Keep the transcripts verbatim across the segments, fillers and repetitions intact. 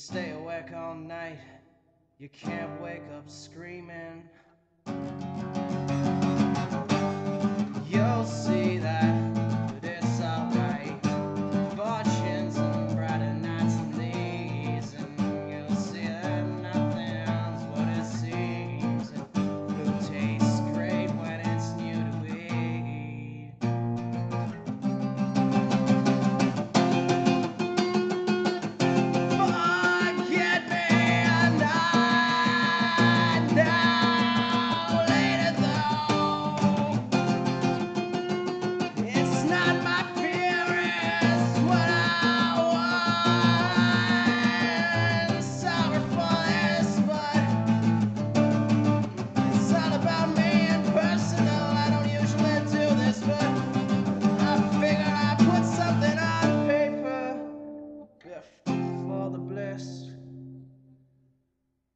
stay awake all night. You can't wake up screaming. You'll see that.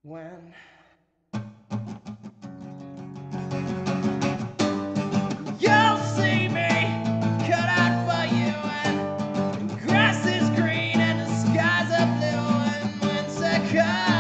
When you'll see me cut out for you, and grass is green and the skies are blue, and when's the cut?